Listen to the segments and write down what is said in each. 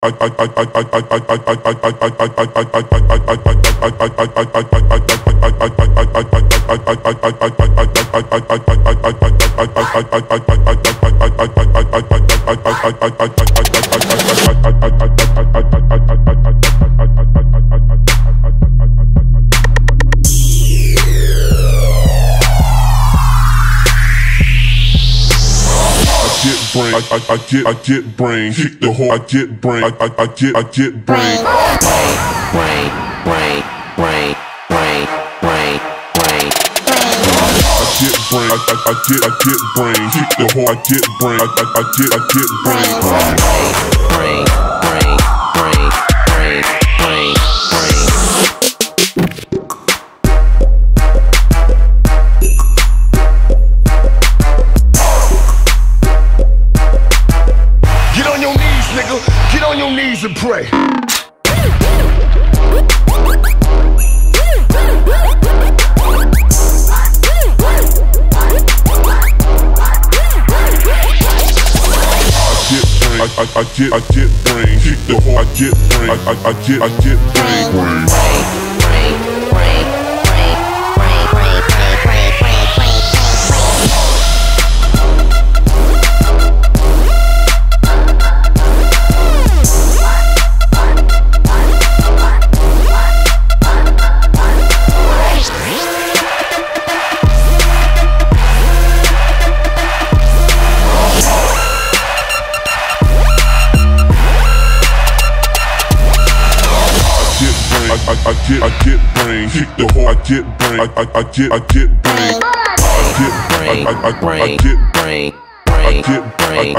I get brain, hit the whole. I get brain. I get brain, hit the whole. I get brain. I get brain. Get on your knees and pray. I get brain. Hit the whole. I get brain. I get brain. I get brain, hit the whole. I get brain. I get brain. I get brain. I get brain. I get brain. I get brain, hit the whole. I get brain. I get brain. Get on your knees and pray. I get brain. Hit the whole. I get brain. I get brain. I get brain, hit the whole. I get brain. I get brain. I get brain. I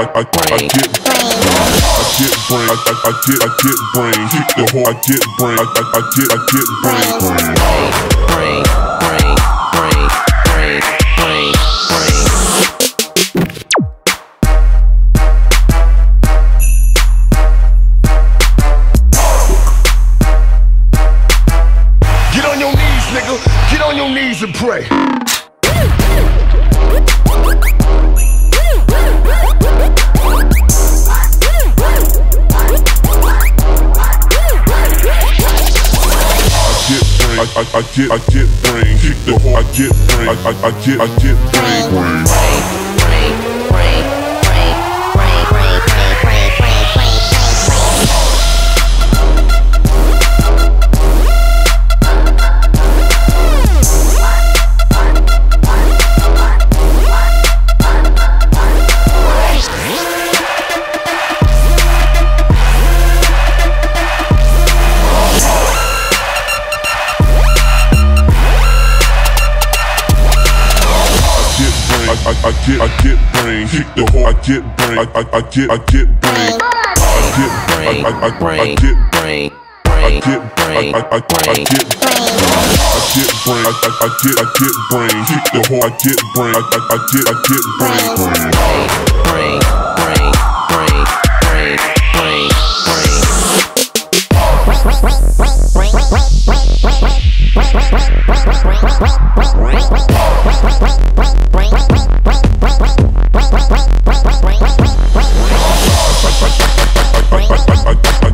get brain. I get brain, hit the whole. I get brain. I get brain.